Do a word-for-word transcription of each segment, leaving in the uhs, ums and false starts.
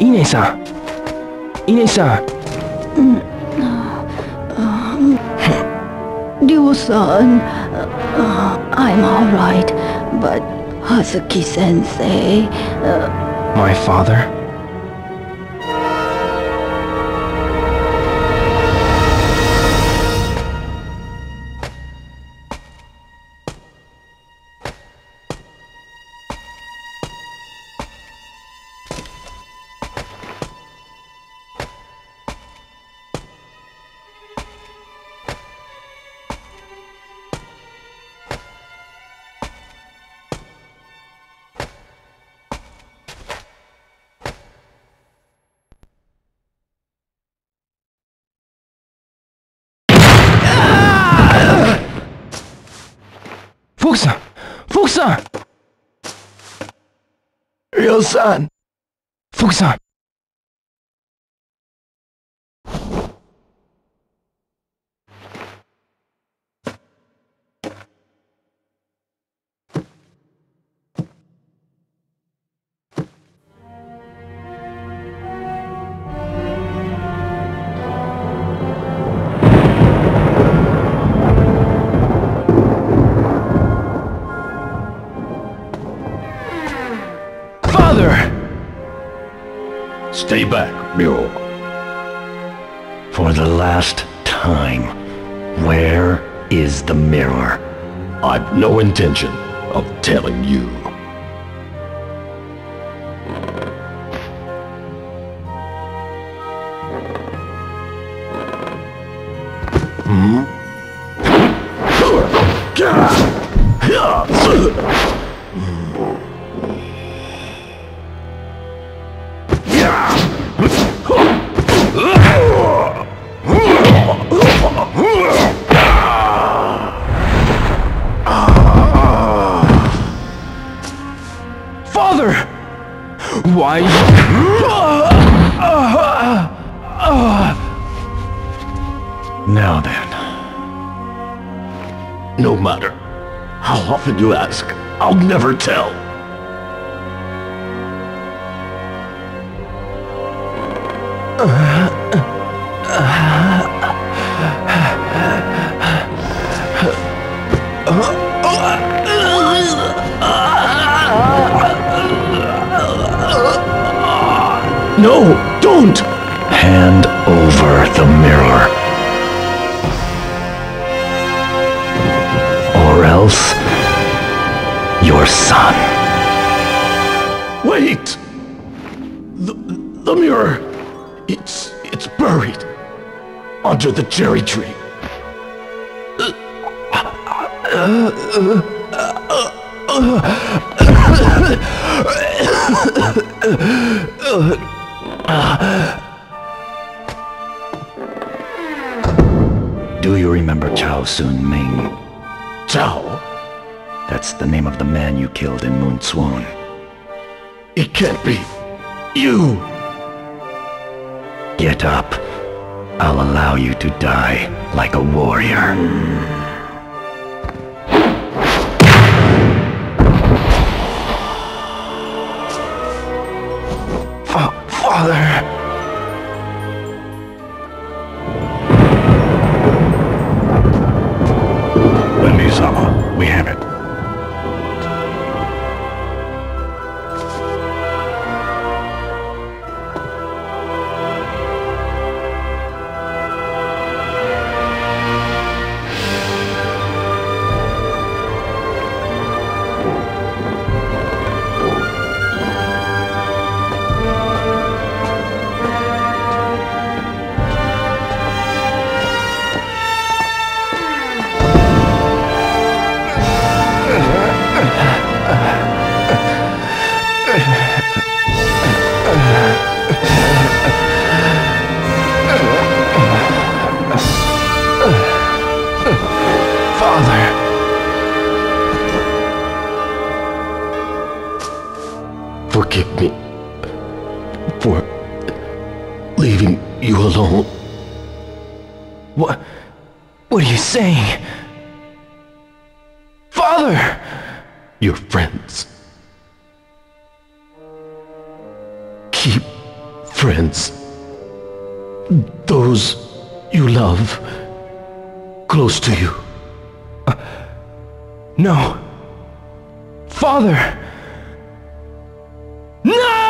Ine-san. Ine-san. Ryu-san, uh, I'm alright, but Hazuki-sensei... Uh... My father? Fuku-san! Fuku-san! Ryu-san! Fuku-san! Stay back, Ryu. For the last time, where is the mirror? I've no intention of telling you. Why? Now then. No matter how often you ask, I'll never tell. No, don't! Hand over the mirror. Or else... your son. Wait! The, the mirror... It's... it's buried... under the cherry tree. Do you remember Chao Sun Ming? Chao? That's the name of the man you killed in Moon Tsun. It can't be... you! Get up. I'll allow you to die like a warrior. Mm. Wendy-sama, we have it. Forgive me for leaving you alone. What? What are you saying? Father! Your friends. Keep friends, those you love, close to you. Uh, no. Father! No!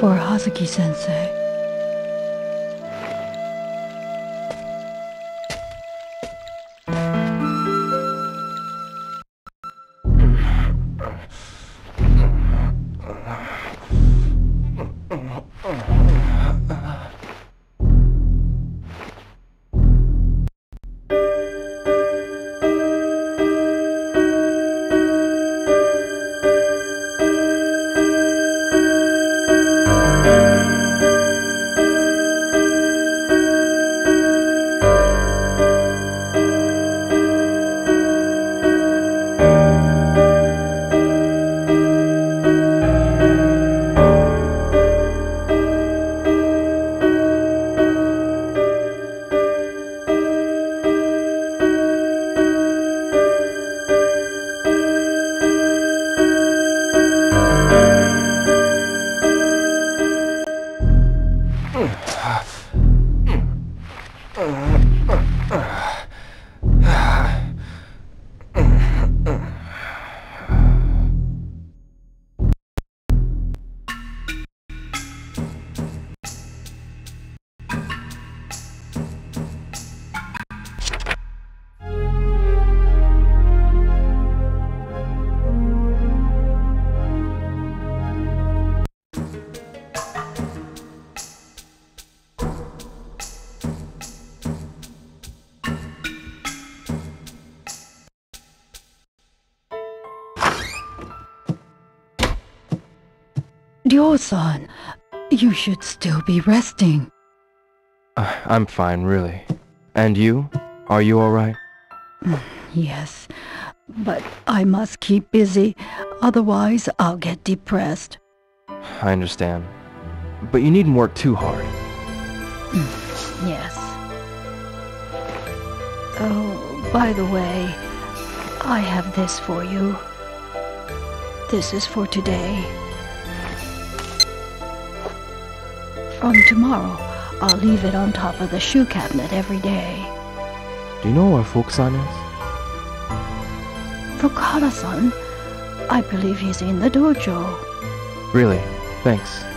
For Hazuki-sensei. Chao-san, you should still be resting. Uh, I'm fine, really. And you? Are you alright? Yes, but I must keep busy, otherwise I'll get depressed. I understand. But you needn't work too hard. Yes. Oh, by the way, I have this for you. This is for today. From tomorrow, I'll leave it on top of the shoe cabinet every day. Do you know where Fukada-san is? Fukada-san? I believe he's in the dojo. Really? Thanks.